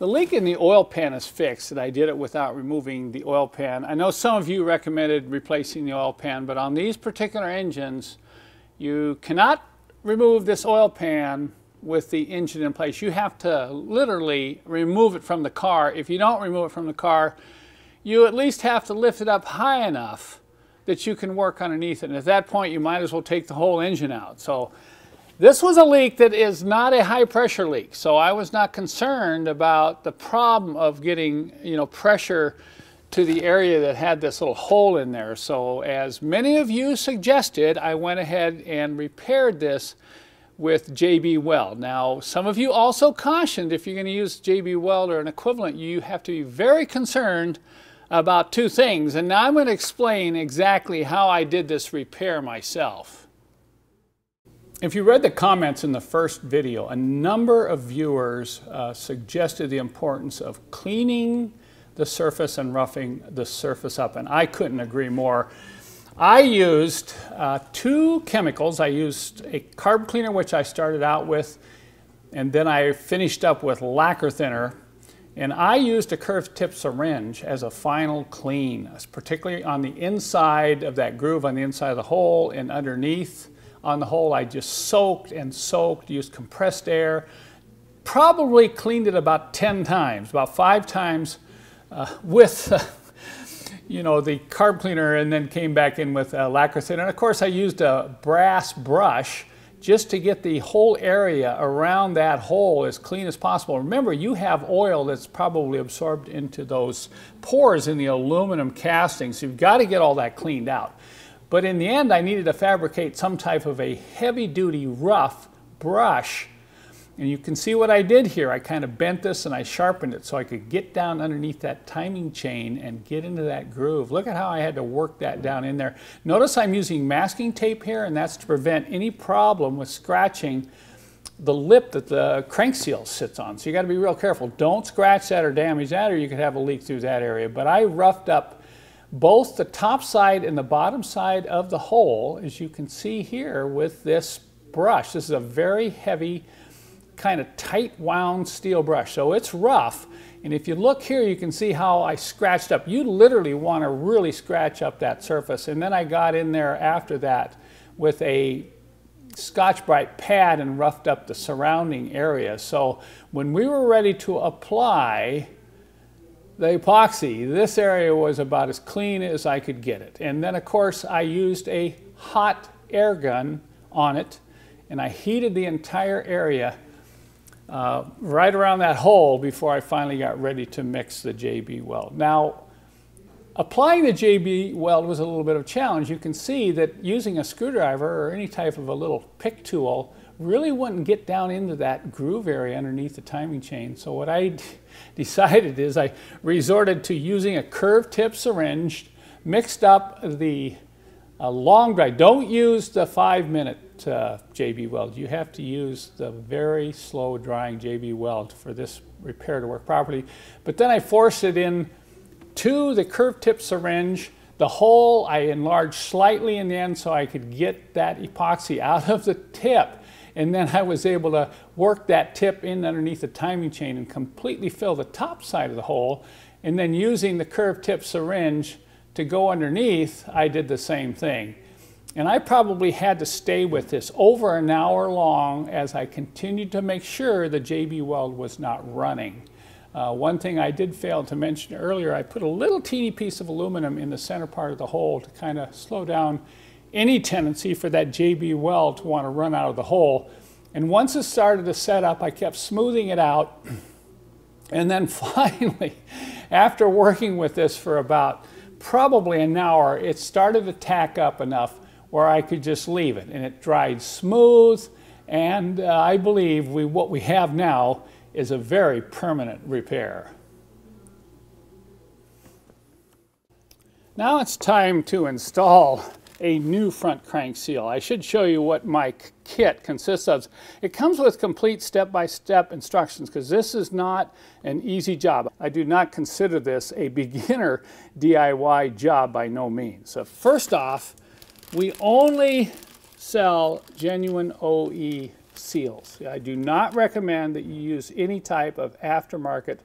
The leak in the oil pan is fixed, and I did it without removing the oil pan. I know some of you recommended replacing the oil pan, but on these particular engines, you cannot remove this oil pan with the engine in place. You have to literally remove it from the car. If you don't remove it from the car, you at least have to lift it up high enough that you can work underneath it. And at that point, you might as well take the whole engine out. So this was a leak that is not a high pressure leak, so I was not concerned about the problem of getting, pressure to the area that had this little hole in there. So as many of you suggested, I went ahead and repaired this with JB Weld. Now, some of you also cautioned if you're going to use JB Weld or an equivalent, you have to be very concerned about two things. And now I'm going to explain exactly how I did this repair myself. If you read the comments in the first video, a number of viewers suggested the importance of cleaning the surface and roughing the surface up, and I couldn't agree more. I used two chemicals. I used a carb cleaner, which I started out with, and then I finished up with lacquer thinner, and I used a curved tip syringe as a final clean, particularly on the inside of that groove, on the inside of the hole, and underneath. On the whole, I just soaked and soaked, used compressed air, probably cleaned it about 10 times, about 5 times with, the carb cleaner, and then came back in with lacquer thinner. And of course, I used a brass brush just to get the whole area around that hole as clean as possible. Remember, you have oil that's probably absorbed into those pores in the aluminum casting, so you've got to get all that cleaned out. But in the end, I needed to fabricate some type of a heavy-duty rough brush. And you can see what I did here. I kind of bent this and I sharpened it so I could get down underneath that timing chain and get into that groove. Look at how I had to work that down in there. Notice I'm using masking tape here, and that's to prevent any problem with scratching the lip that the crank seal sits on. So you got to be real careful. Don't scratch that or damage that, or you could have a leak through that area. But I roughed up both the top side and the bottom side of the hole, as you can see here, with this brush. This is a very heavy, kind of tight wound steel brush, so it's rough. And if you look here, you can see how I scratched up. You literally want to really scratch up that surface. And then I got in there after that with a Scotch-Brite pad and roughed up the surrounding area. So when we were ready to apply the epoxy, this area was about as clean as I could get it. And then, of course, I used a hot air gun on it, and I heated the entire area right around that hole before I finally got ready to mix the JB Weld. Now, applying the JB Weld was a little bit of a challenge. You can see that using a screwdriver or any type of a little pick tool really wouldn't get down into that groove area underneath the timing chain. So what I decided is I resorted to using a curved tip syringe, mixed up the long dry. Don't use the 5-minute JB Weld. You have to use the very slow drying JB Weld for this repair to work properly. But then I forced it in to the curved tip syringe. The hole I enlarged slightly in the end so I could get that epoxy out of the tip. And then I was able to work that tip in underneath the timing chain and completely fill the top side of the hole. And then using the curved tip syringe to go underneath, I did the same thing. And I probably had to stay with this over an hour long as I continued to make sure the JB Weld was not running. One thing I did fail to mention earlier, I put a little teeny piece of aluminum in the center part of the hole to kind of slow down any tendency for that JB Weld to want to run out of the hole. And once it started to set up, I kept smoothing it out. And then finally, after working with this for about probably an hour, it started to tack up enough where I could just leave it. And it dried smooth. And I believe what we have now is a very permanent repair. Now it's time to install a new front crank seal. I should show you what my kit consists of. It comes with complete step-by-step instructions because this is not an easy job. I do not consider this a beginner DIY job by no means. So first off, we only sell genuine OE seals. I do not recommend that you use any type of aftermarket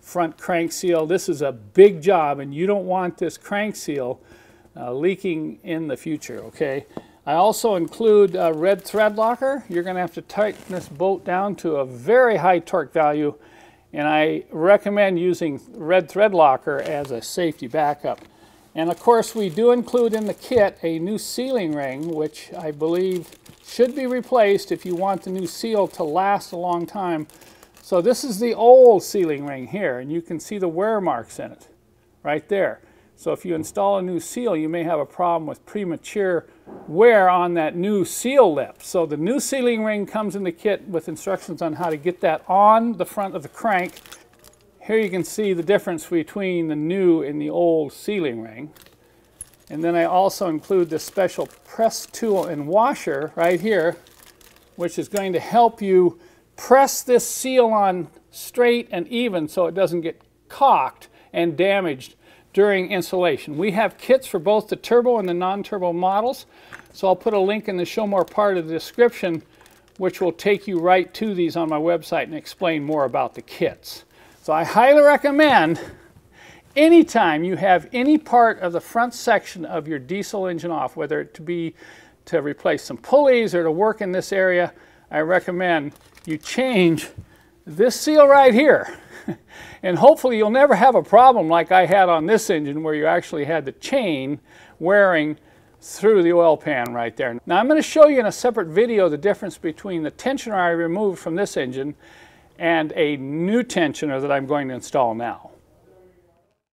front crank seal. This is a big job and you don't want this crank seal leaking in the future, okay? I also include a red thread locker. You're going to have to tighten this bolt down to a very high torque value, and I recommend using red thread locker as a safety backup. And of course we do include in the kit a new sealing ring, which I believe should be replaced if you want the new seal to last a long time. So this is the old sealing ring here, and you can see the wear marks in it right there. So if you install a new seal, you may have a problem with premature wear on that new seal lip. So the new sealing ring comes in the kit with instructions on how to get that on the front of the crank. Here you can see the difference between the new and the old sealing ring. And then I also include this special press tool and washer right here, which is going to help you press this seal on straight and even so it doesn't get cocked and damaged during installation. We have kits for both the turbo and the non-turbo models, so I'll put a link in the show more part of the description, which will take you right to these on my website and explain more about the kits. So I highly recommend, anytime you have any part of the front section of your diesel engine off, whether it be to replace some pulleys or to work in this area, I recommend you change this seal right here. And hopefully you'll never have a problem like I had on this engine, where you actually had the chain wearing through the oil pan right there. Now I'm going to show you in a separate video the difference between the tensioner I removed from this engine and a new tensioner that I'm going to install now.